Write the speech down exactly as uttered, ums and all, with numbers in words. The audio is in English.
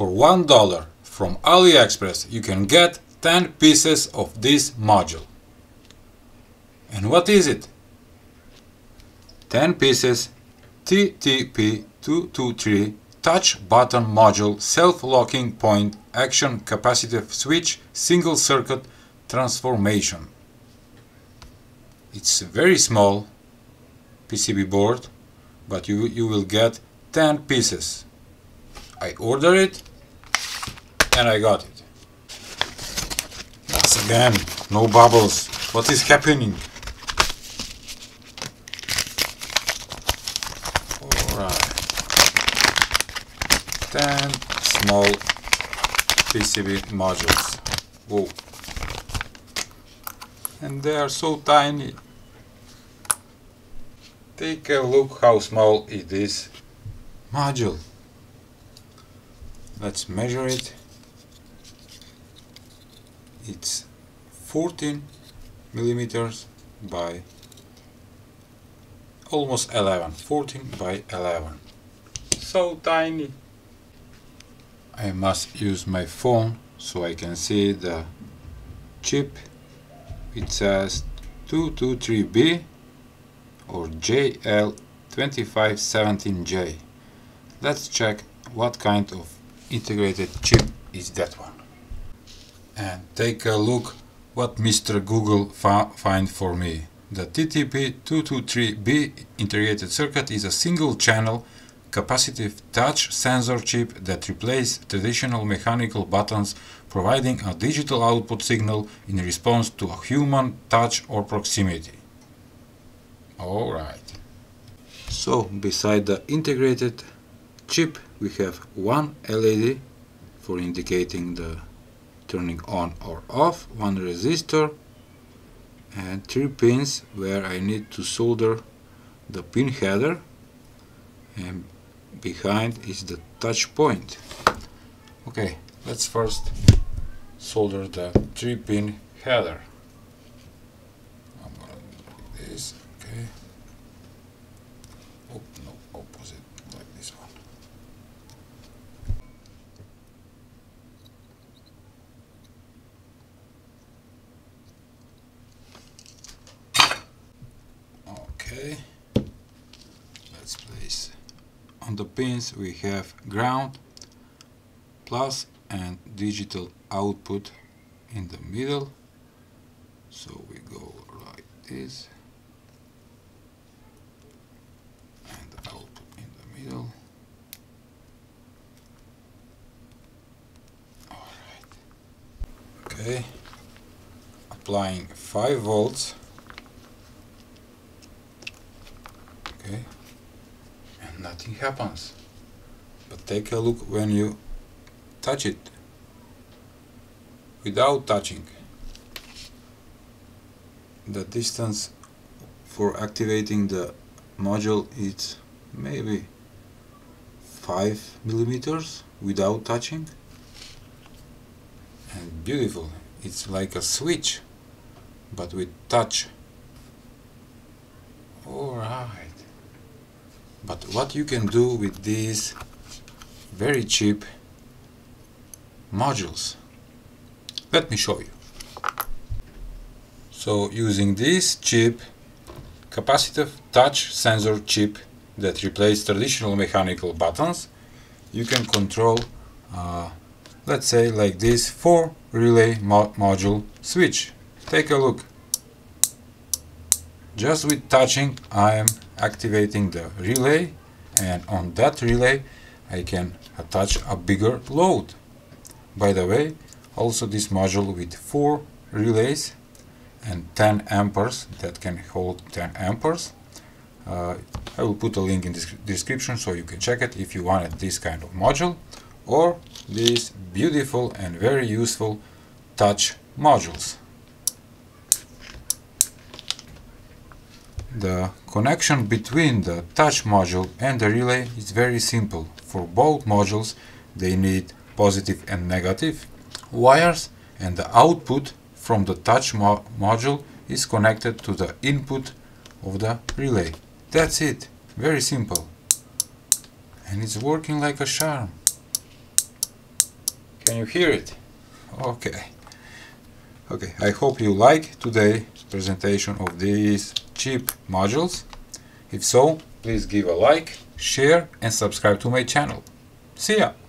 For one dollar from AliExpress you can get ten pieces of this module. And what is it? ten pieces T T P two two three touch button module, self-locking point, action capacitive switch, single circuit transformation. It's a very small P C B board, but you, you will get ten pieces. I ordered it and I got it. Once again, no bubbles. What is happening? Alright. ten small P C B modules. Whoa. And they are so tiny. Take a look how small it is. Module. Let's measure it. It's fourteen millimeters by almost eleven. fourteen by eleven. So tiny. I must use my phone so I can see the chip. It says two two three B or J L two five one seven J. Let's check what kind of integrated chip is that one. And take a look what Mister Google find for me. The T T P two two three B integrated circuit is a single channel capacitive touch sensor chip that replaces traditional mechanical buttons, providing a digital output signal in response to a human touch or proximity. Alright. So, beside the integrated chip, we have one L E D for indicating the turning on or off, one resistor, and three pins where I need to solder the pin header, and behind is the touch point. Okay, let's first solder the three pin header. I'm gonna do like this, okay. Oh, no, opposite, like this one. Okay, let's place on the pins we have ground, plus and digital output in the middle, so we go like this and the output in the middle. Alright. Okay, applying five volts. Okay, and nothing happens, but take a look when you touch it without touching. The distance for activating the module is maybe five millimeters without touching, and beautiful, it's like a switch but with touch. Alright, but what you can do with these very cheap modules, let me show you. So, using this chip, capacitive touch sensor chip that replaces traditional mechanical buttons, you can control, uh, let's say like this, four relay mo module switch. Take a look. Just with touching I am activating the relay, and on that relay I can attach a bigger load. By the way, also this module with four relays and ten amperes that can hold ten amperes. Uh, I will put a link in the description so you can check it if you wanted this kind of module or these beautiful and very useful touch modules. The connection between the touch module and the relay is very simple. For both modules they need positive and negative wires, and the output from the touch mo module is connected to the input of the relay. That's it, very simple, and it's working like a charm. Can you hear it? Okay. Okay, I hope you like today's presentation of these cheap modules. If so, please give a like, share and subscribe to my channel. See ya!